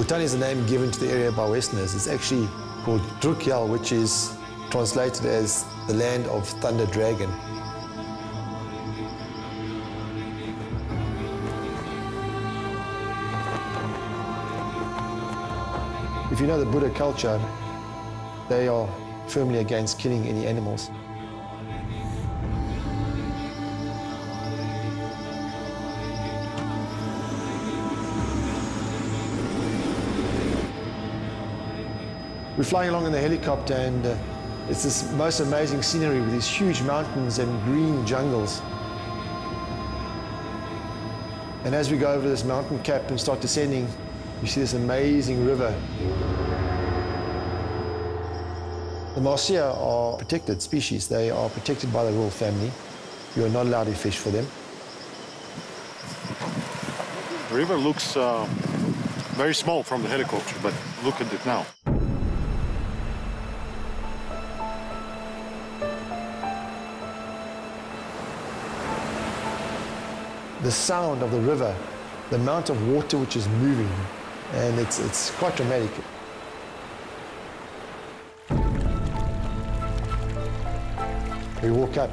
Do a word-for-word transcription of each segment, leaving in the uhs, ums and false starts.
Bhutan is the name given to the area by Westerners. It's actually called Druk-Yal, which is translated as the land of thunder dragon. If you know the Buddha culture, they are firmly against killing any animals. We're flying along in the helicopter, and uh, it's this most amazing scenery with these huge mountains and green jungles. And as we go over this mountain cap and start descending, you see this amazing river. The Marcia are protected species. They are protected by the royal family. You are not allowed to fish for them. The river looks uh, very small from the helicopter, but look at it now. The sound of the river, the amount of water which is moving, and it's, it's quite dramatic. We walk up,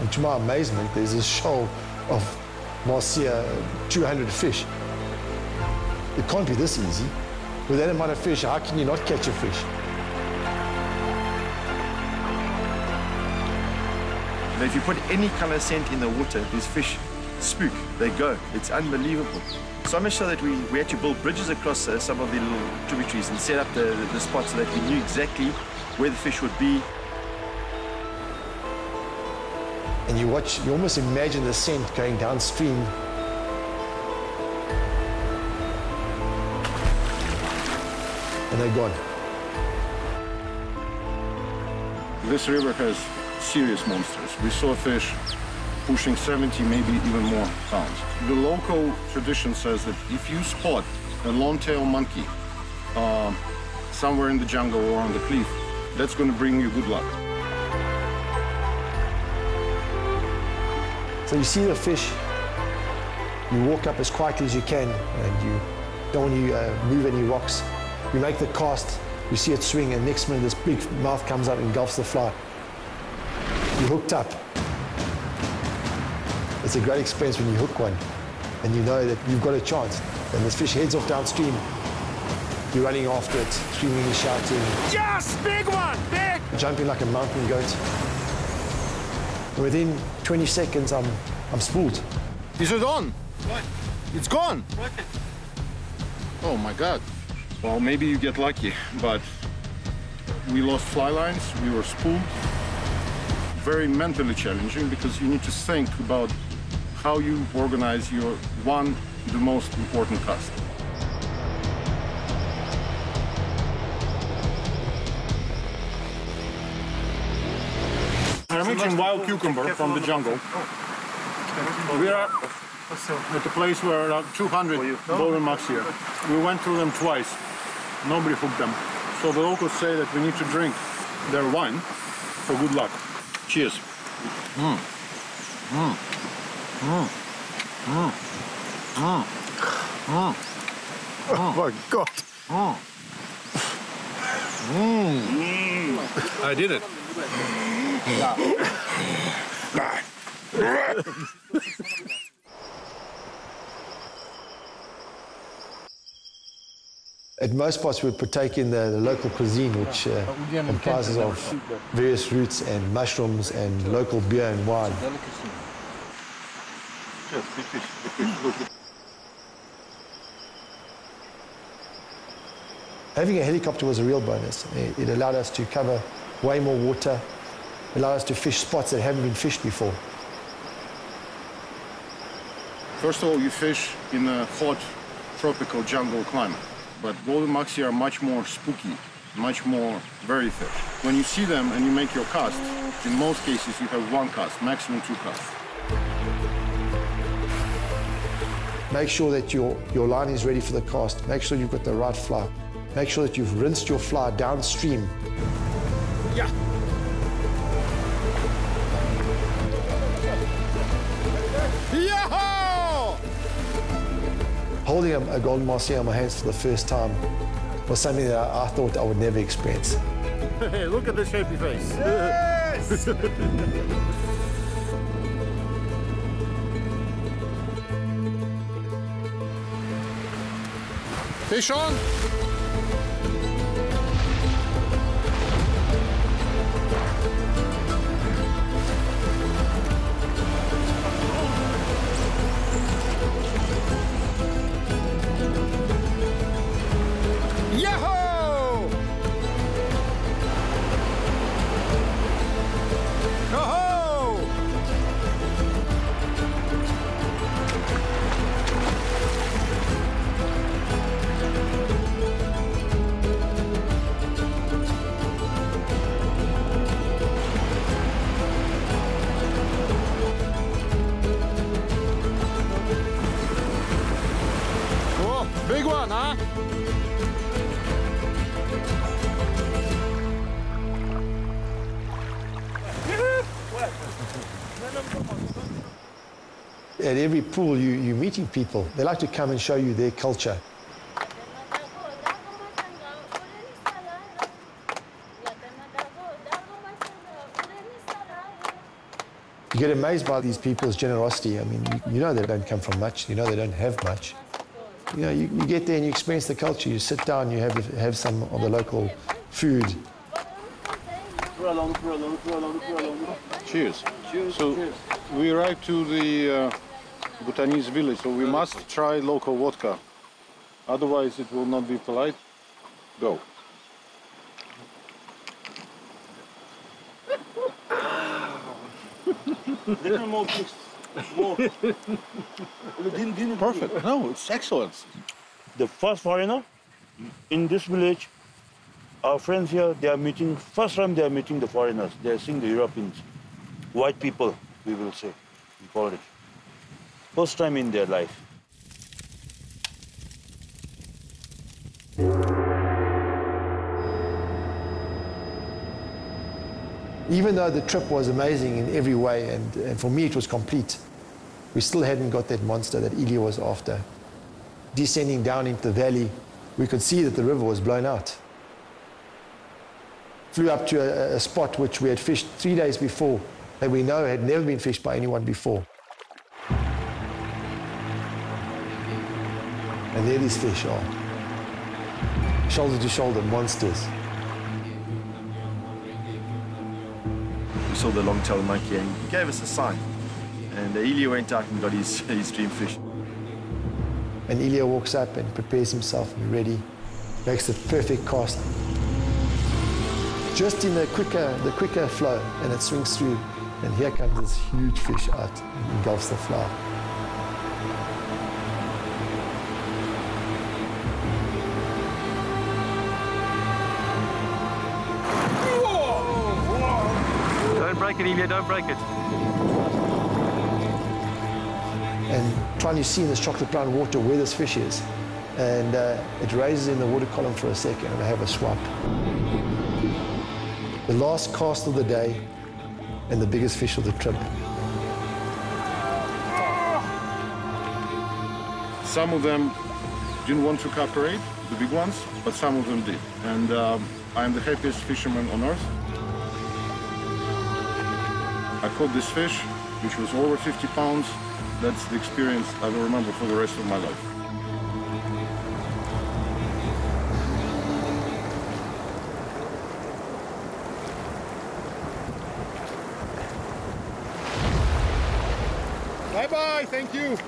and to my amazement, there's this shoal of Marcia, two hundred fish. It can't be this easy. With that amount of fish, how can you not catch a fish? Now, if you put any color scent in the water, there's fish. Spook, they go. It's unbelievable. So much so that we, we had to build bridges across uh, some of the little tributaries and set up the, the, the spots so that we knew exactly where the fish would be. And you watch, you almost imagine the scent going downstream. And they're gone. This river has serious monsters. We saw fish pushing seventy, maybe even more pounds. The local tradition says that if you spot a long-tailed monkey uh, somewhere in the jungle or on the cliff, that's going to bring you good luck. So you see the fish, you walk up as quietly as you can, and you don't want to uh, move any rocks. You make the cast, you see it swing, and next minute this big mouth comes out and engulfs the fly. You're hooked up. It's a great experience when you hook one and you know that you've got a chance. And this fish heads off downstream. You're running after it, screaming and shouting. Yes, big one, big! Jumping like a mountain goat. Within twenty seconds, I'm, I'm spooled. Is it on? What? It's gone. What? Oh, my God. Well, maybe you get lucky, but we lost fly lines, we were spooled. Very mentally challenging because you need to think about how you organize your one, the most important task. I'm eating wild cucumber from the jungle. We are at a place where there are two hundred golden mahseer. We went through them twice. Nobody hooked them. So the locals say that we need to drink their wine for good luck. Cheers. Mm. Mm. Mm. Mm. Mm. Mm. Oh my God. Mm. Mm. I did it. At most spots, we partake in the, the local cuisine, which uh, comprises of various roots and mushrooms and local beer and wine. Having a helicopter was a real bonus. It, it allowed us to cover way more water, allowed us to fish spots that haven't been fished before. First of all, you fish in a hot, tropical jungle climate. But golden mahseer are much more spooky, much more very fish. When you see them and you make your cast, in most cases you have one cast, maximum two casts. Make sure that your, your line is ready for the cast. Make sure you've got the right fly. Make sure that you've rinsed your fly downstream. Yeah. holding a, a golden Marcia in my hands for the first time was something that I, I thought I would never experience. Hey, look at this happy face. Yes! Hey, Sean. Big one, huh? At every pool, you, you're meeting people. They like to come and show you their culture. You get amazed by these people's generosity. I mean, you know they don't come from much. You know they don't have much. You know, you, you get there and you experience the culture. You sit down, you have have some of the local food. Cheers. Cheers. So cheers. We arrived to the uh, Bhutanese village, so we must try local vodka. Otherwise, it will not be polite. Go. Little more twist. Perfect. No, it's excellent. The first foreigner in this village, our friends here, they are meeting, first time they are meeting the foreigners. They are seeing the Europeans, white people, we will say, we call it. First time in their life. Even though the trip was amazing in every way, and, and for me it was complete, we still hadn't got that monster that Ilya was after. Descending down into the valley, we could see that the river was blown out. Flew up to a, a spot which we had fished three days before, that we know had never been fished by anyone before. And there these fish are. Shoulder to shoulder, monsters. Saw the long-tailed monkey and he gave us a sign. And Ilya went out and got his, his dream fish. And Ilya walks up and prepares himself and ready, makes the perfect cast. Just in the quicker, the quicker flow, and it swings through. And here comes this huge fish out and engulfs the flower. Don't break it, Ilya, don't break it. And trying to see in this chocolate brown water where this fish is. And uh, it raises in the water column for a second and I have a swap. The last cast of the day and the biggest fish of the trip. Some of them didn't want to cooperate, the big ones, but some of them did. And um, I'm the happiest fisherman on earth. I caught this fish, which was over fifty pounds. That's the experience I will remember for the rest of my life. Bye-bye, thank you.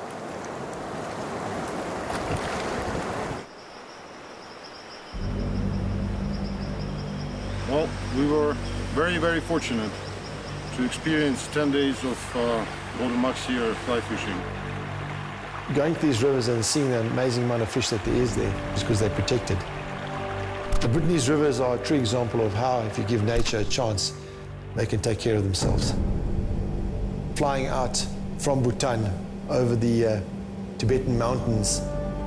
Well, we were very, very fortunate to experience ten days of uh, golden mahseer fly fishing. Going to these rivers and seeing the amazing amount of fish that there is there is because they're protected. The Bhutanese rivers are a true example of how, if you give nature a chance, they can take care of themselves. Flying out from Bhutan over the uh, Tibetan mountains,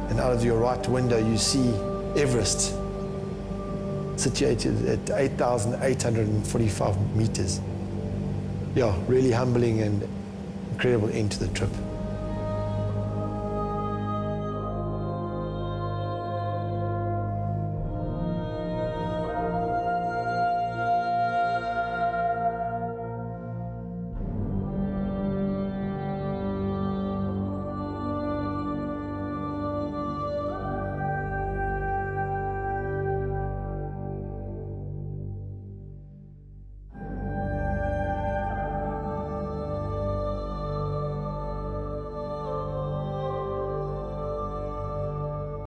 and out of your right window you see Everest, situated at eight thousand eight hundred forty-five meters. Yeah, really humbling and incredible end to the trip.